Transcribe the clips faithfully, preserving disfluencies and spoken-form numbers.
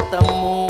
Apa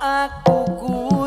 aku ku